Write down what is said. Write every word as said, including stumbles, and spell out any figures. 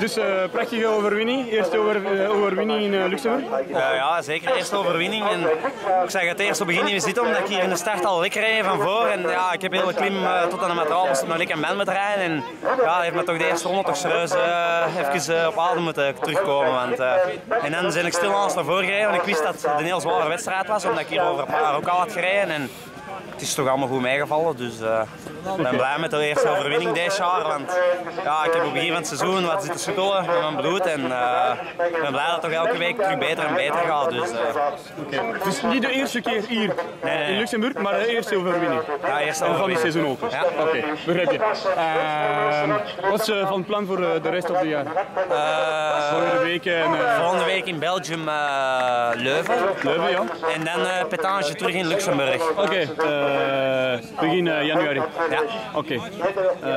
Dus uh, prachtige overwinning, eerste over, uh, overwinning in uh, Luxemburg. Uh, ja, zeker, eerste overwinning. En ik zeg het eerst op het begin is dit omdat ik hier in de start al lekker rijd van voor. En ja, ik heb heel de klim uh, tot aan de matraal was nog lekker man met rijden. En ja, heeft me toch de eerste ronde toch serieus uh, even uh, op adem moeten terugkomen. Want, uh, en dan ben ik stilaan naar voren gereden, want ik wist dat het een heel zware wedstrijd was, omdat ik hier over een paar ook al had gereden. En, het is toch allemaal goed meegevallen, dus uh, ik ben blij met de eerste overwinning dit jaar. Want ja, ik heb op het begin van het seizoen wat zitten schudden met mijn bloed. En uh, ik ben blij dat het toch elke week terug beter en beter gaat. Dus, uh. okay. Dus niet de eerste keer hier nee, nee, in Luxemburg, maar de eerste overwinning. Ja, eerste overwinning. Van die seizoen open. Ja. Oké, okay, begrijp je. Uh, wat is uh, van het plan voor uh, de rest van het jaar? Uh, volgende week en, uh, volgende week in Belgium uh, Leuven. Leuven, ja. En dan uh, pétange terug in Luxemburg. Oké. Okay. Uh, begin uh, januari. Ja, oké. Okay. Uh.